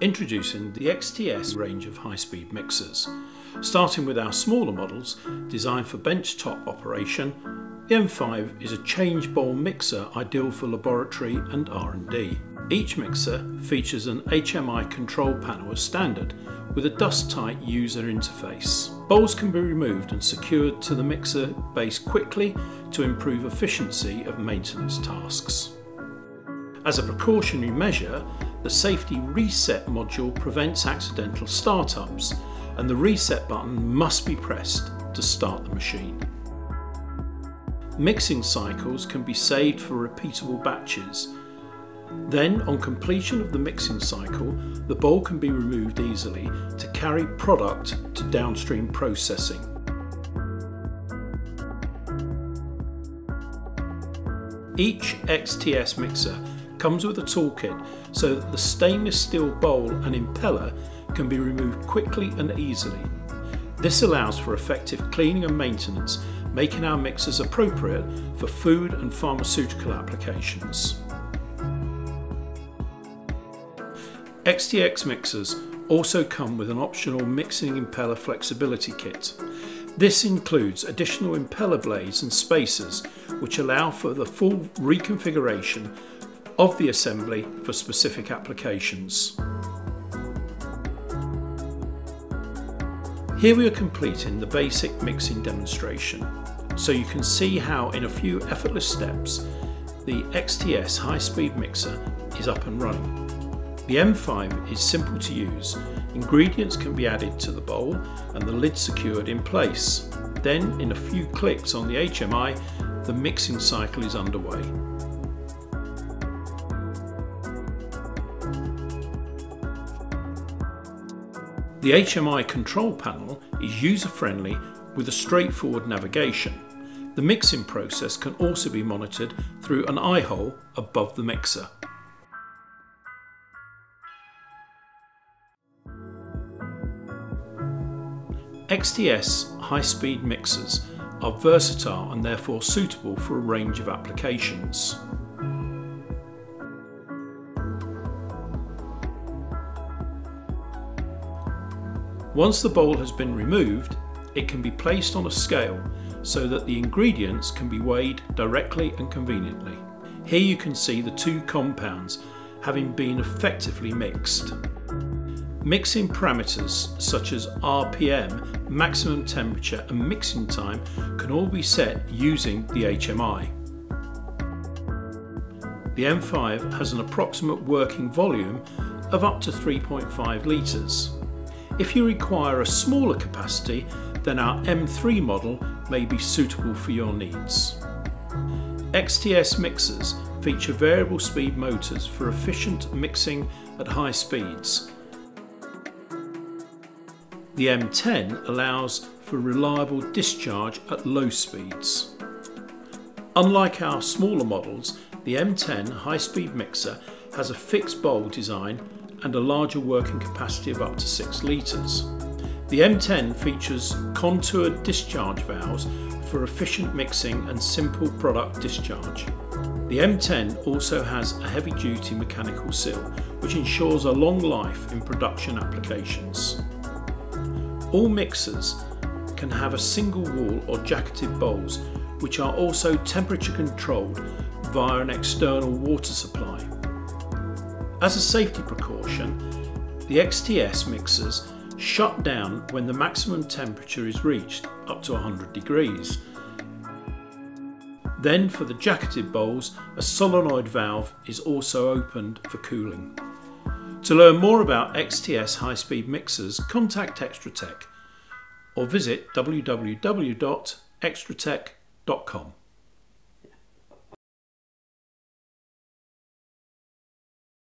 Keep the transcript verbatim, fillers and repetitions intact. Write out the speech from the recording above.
introducing the X T S range of high-speed mixers, starting with our smaller models designed for benchtop operation. The M five is a change bowl mixer ideal for laboratory and R and D. Each mixer features an H M I control panel as standard with a dust-tight user interface. Bowls can be removed and secured to the mixer base quickly to improve efficiency of maintenance tasks. As a precautionary measure, the safety reset module prevents accidental startups, and the reset button must be pressed to start the machine. Mixing cycles can be saved for repeatable batches. Then, on completion of the mixing cycle, the bowl can be removed easily to carry product to downstream processing. Each X T S mixer comes with a toolkit so that the stainless steel bowl and impeller can be removed quickly and easily. This allows for effective cleaning and maintenance, making our mixers appropriate for food and pharmaceutical applications. X T S mixers also come with an optional mixing impeller flexibility kit. This includes additional impeller blades and spacers which allow for the full reconfiguration of the assembly for specific applications. Here we are completing the basic mixing demonstration, so you can see how in a few effortless steps the X T S high-speed mixer is up and running. The M five is simple to use. Ingredients can be added to the bowl and the lid secured in place. Then, in a few clicks on the H M I, the mixing cycle is underway. The H M I control panel is user-friendly with a straightforward navigation. The mixing process can also be monitored through an eye hole above the mixer. X T S high-speed mixers are versatile and therefore suitable for a range of applications. Once the bowl has been removed, it can be placed on a scale so that the ingredients can be weighed directly and conveniently. Here you can see the two compounds having been effectively mixed. Mixing parameters such as R P M, maximum temperature and mixing time can all be set using the H M I. The M five has an approximate working volume of up to three point five litres. If you require a smaller capacity, then our M three model may be suitable for your needs. X T S mixers feature variable speed motors for efficient mixing at high speeds. The M ten allows for reliable discharge at low speeds. Unlike our smaller models, the M ten high-speed mixer has a fixed bowl design and a larger working capacity of up to six litres. The M ten features contoured discharge valves for efficient mixing and simple product discharge. The M ten also has a heavy-duty mechanical seal, which ensures a long life in production applications. All mixers can have a single wall or jacketed bowls, which are also temperature controlled via an external water supply. As a safety precaution, the X T S mixers shut down when the maximum temperature is reached, up to one hundred degrees. Then for the jacketed bowls, a solenoid valve is also opened for cooling. To learn more about X T S high-speed mixers, contact Xtrutech or visit w w w dot xtrutech dot com.